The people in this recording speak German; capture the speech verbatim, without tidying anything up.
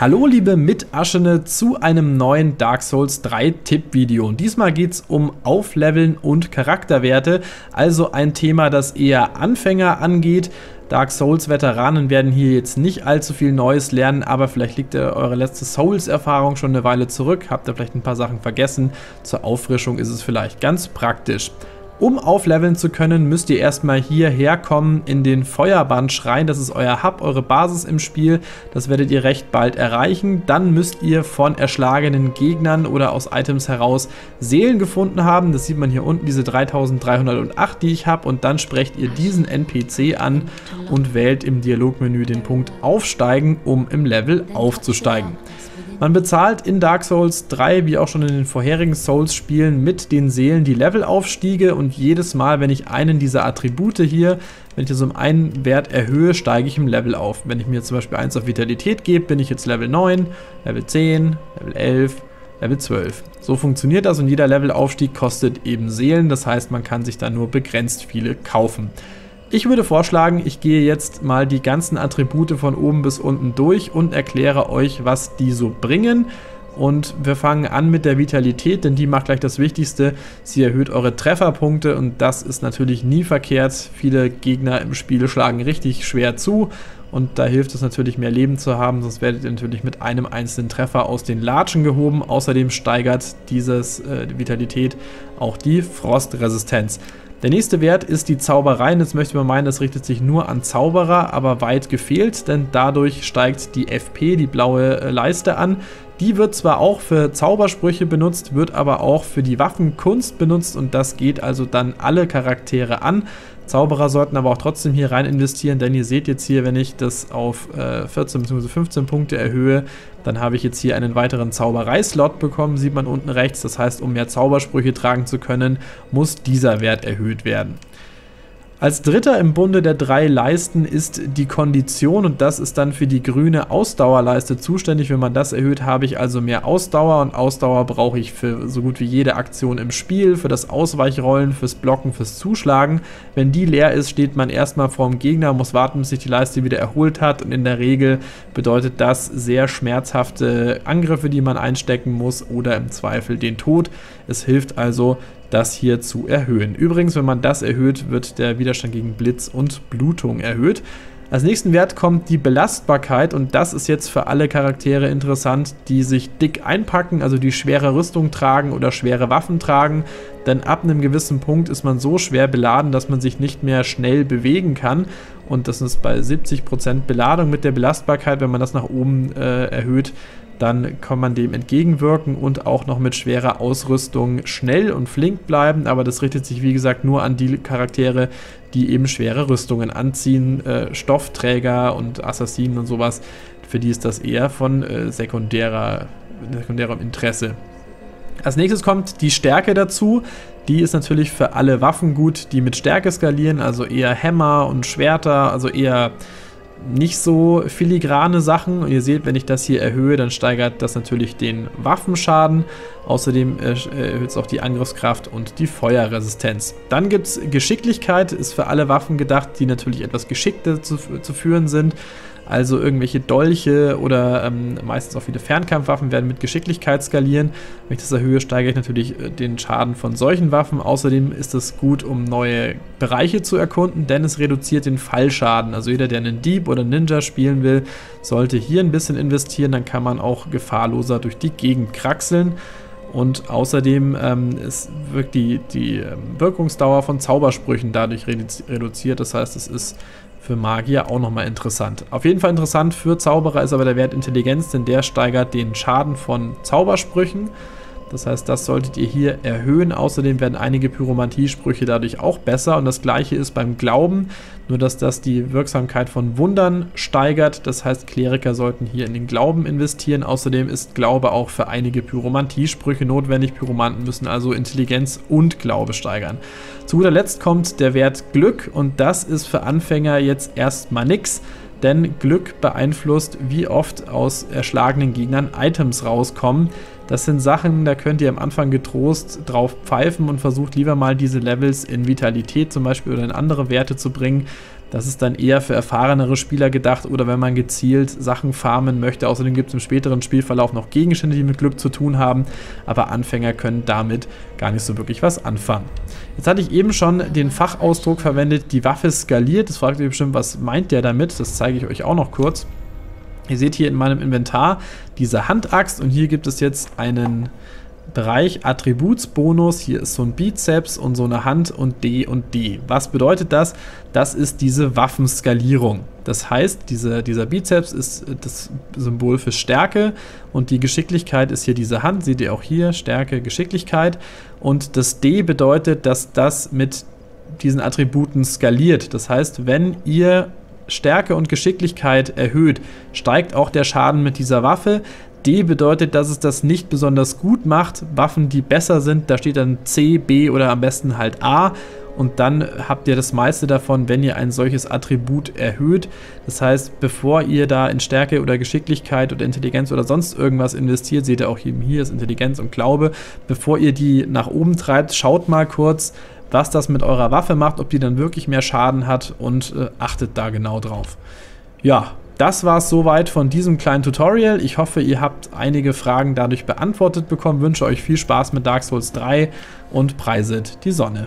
Hallo liebe Mitaschene zu einem neuen Dark Souls drei Tippvideo und diesmal geht es um Aufleveln und Charakterwerte, also ein Thema, das eher Anfänger angeht. Dark Souls-Veteranen werden hier jetzt nicht allzu viel Neues lernen, aber vielleicht liegt ja eure letzte Souls-Erfahrung schon eine Weile zurück, habt ihr vielleicht ein paar Sachen vergessen, zur Auffrischung ist es vielleicht ganz praktisch. Um aufleveln zu können, müsst ihr erstmal hierher kommen in den Feuerbannschrein, das ist euer Hub, eure Basis im Spiel, das werdet ihr recht bald erreichen. Dann müsst ihr von erschlagenen Gegnern oder aus Items heraus Seelen gefunden haben, das sieht man hier unten, diese dreitausenddreihundertacht, die ich habe, und dann sprecht ihr diesen N P C an und wählt im Dialogmenü den Punkt Aufsteigen, um im Level aufzusteigen. Man bezahlt in Dark Souls drei, wie auch schon in den vorherigen Souls-Spielen, mit den Seelen die Levelaufstiege, und jedes Mal, wenn ich einen dieser Attribute hier, wenn ich das um einen Wert erhöhe, steige ich im Level auf. Wenn ich mir zum Beispiel eins auf Vitalität gebe, bin ich jetzt Level neun, Level zehn, Level elf, Level zwölf. So funktioniert das, und jeder Levelaufstieg kostet eben Seelen, das heißt, man kann sich da nur begrenzt viele kaufen. Ich würde vorschlagen, ich gehe jetzt mal die ganzen Attribute von oben bis unten durch und erkläre euch, was die so bringen. Und wir fangen an mit der Vitalität, denn die macht gleich das Wichtigste. Sie erhöht eure Trefferpunkte, und das ist natürlich nie verkehrt. Viele Gegner im Spiel schlagen richtig schwer zu, und da hilft es natürlich, mehr Leben zu haben, sonst werdet ihr natürlich mit einem einzelnen Treffer aus den Latschen gehoben. Außerdem steigert dieses äh, Vitalität auch die Frostresistenz. Der nächste Wert ist die Zaubereien. Jetzt möchte man meinen, das richtet sich nur an Zauberer, aber weit gefehlt, denn dadurch steigt die F P, die blaue Leiste, an. Die wird zwar auch für Zaubersprüche benutzt, wird aber auch für die Waffenkunst benutzt, und das geht also dann alle Charaktere an. Zauberer sollten aber auch trotzdem hier rein investieren, denn ihr seht jetzt hier, wenn ich das auf äh, vierzehn bzw. fünfzehn Punkte erhöhe, dann habe ich jetzt hier einen weiteren Zauberei-Slot bekommen, sieht man unten rechts. Das heißt, um mehr Zaubersprüche tragen zu können, muss dieser Wert erhöht werden. Als dritter im Bunde der drei Leisten ist die Kondition, und das ist dann für die grüne Ausdauerleiste zuständig. Wenn man das erhöht, habe ich also mehr Ausdauer, und Ausdauer brauche ich für so gut wie jede Aktion im Spiel, für das Ausweichrollen, fürs Blocken, fürs Zuschlagen. Wenn die leer ist, steht man erstmal vor dem Gegner, muss warten, bis sich die Leiste wieder erholt hat, und in der Regel bedeutet das sehr schmerzhafte Angriffe, die man einstecken muss, oder im Zweifel den Tod. Es hilft also, das hier zu erhöhen. Übrigens, wenn man das erhöht, wird der Widerstand gegen Blitz und Blutung erhöht. Als nächsten Wert kommt die Belastbarkeit, und das ist jetzt für alle Charaktere interessant, die sich dick einpacken, also die schwere Rüstung tragen oder schwere Waffen tragen, denn ab einem gewissen Punkt ist man so schwer beladen, dass man sich nicht mehr schnell bewegen kann, und das ist bei siebzig Prozent Beladung mit der Belastbarkeit. Wenn man das nach oben äh, erhöht, dann kann man dem entgegenwirken und auch noch mit schwerer Ausrüstung schnell und flink bleiben. Aber das richtet sich, wie gesagt, nur an die Charaktere, die eben schwere Rüstungen anziehen. Äh, Stoffträger und Assassinen und sowas, für die ist das eher von äh, sekundärer, sekundärem Interesse. Als nächstes kommt die Stärke dazu. Die ist natürlich für alle Waffen gut, die mit Stärke skalieren, also eher Hämmer und Schwerter, also eher nicht so filigrane Sachen. Und ihr seht, wenn ich das hier erhöhe, dann steigert das natürlich den Waffenschaden. Außerdem erhöht es auch die Angriffskraft und die Feuerresistenz. Dann gibt es Geschicklichkeit, ist für alle Waffen gedacht, die natürlich etwas geschickter zu, zu führen sind. Also irgendwelche Dolche oder ähm, meistens auch viele Fernkampfwaffen werden mit Geschicklichkeit skalieren. Wenn ich das erhöhe, steigere ich natürlich den Schaden von solchen Waffen. Außerdem ist es gut, um neue Bereiche zu erkunden, denn es reduziert den Fallschaden. Also jeder, der einen Dieb oder einen Ninja spielen will, sollte hier ein bisschen investieren. Dann kann man auch gefahrloser durch die Gegend kraxeln. Und außerdem ähm, ist die, die Wirkungsdauer von Zaubersprüchen dadurch reduziert. Das heißt, es ist für Magier auch nochmal interessant. Auf jeden Fall interessant für Zauberer ist aber der Wert Intelligenz, denn der steigert den Schaden von Zaubersprüchen. Das heißt, das solltet ihr hier erhöhen. Außerdem werden einige Pyromantiesprüche dadurch auch besser. Und das gleiche ist beim Glauben, nur dass das die Wirksamkeit von Wundern steigert. Das heißt, Kleriker sollten hier in den Glauben investieren. Außerdem ist Glaube auch für einige Pyromantiesprüche notwendig. Pyromanten müssen also Intelligenz und Glaube steigern. Zu guter Letzt kommt der Wert Glück, und das ist für Anfänger jetzt erstmal nix. Denn Glück beeinflusst, wie oft aus erschlagenen Gegnern Items rauskommen. Das sind Sachen, da könnt ihr am Anfang getrost drauf pfeifen und versucht lieber mal diese Levels in Vitalität zum Beispiel oder in andere Werte zu bringen, Das ist dann eher für erfahrenere Spieler gedacht oder wenn man gezielt Sachen farmen möchte. Außerdem gibt es im späteren Spielverlauf noch Gegenstände, die mit Glück zu tun haben, aber Anfänger können damit gar nicht so wirklich was anfangen. Jetzt hatte ich eben schon den Fachausdruck verwendet, die Waffe skaliert. Das fragt ihr bestimmt, was meint der damit? Das zeige ich euch auch noch kurz. Ihr seht hier in meinem Inventar diese Handaxt und hier gibt es jetzt einen Bereich Attributsbonus, hier ist so ein Bizeps und so eine Hand und D und D. Was bedeutet das? Das ist diese Waffenskalierung. Das heißt, diese, dieser Bizeps ist das Symbol für Stärke und die Geschicklichkeit ist hier diese Hand, seht ihr auch hier, Stärke, Geschicklichkeit. Und das D bedeutet, dass das mit diesen Attributen skaliert. Das heißt, wenn ihr Stärke und Geschicklichkeit erhöht, steigt auch der Schaden mit dieser Waffe. D bedeutet, dass es das nicht besonders gut macht. Waffen, die besser sind, da steht dann C, B oder am besten halt A. Und dann habt ihr das meiste davon, wenn ihr ein solches Attribut erhöht. Das heißt, bevor ihr da in Stärke oder Geschicklichkeit oder Intelligenz oder sonst irgendwas investiert, seht ihr auch eben hier ist Intelligenz und Glaube, bevor ihr die nach oben treibt, schaut mal kurz, was das mit eurer Waffe macht, ob die dann wirklich mehr Schaden hat und äh, achtet da genau drauf. Ja. Das war es soweit von diesem kleinen Tutorial. Ich hoffe, ihr habt einige Fragen dadurch beantwortet bekommen. Wünsche euch viel Spaß mit Dark Souls drei und preiset die Sonne.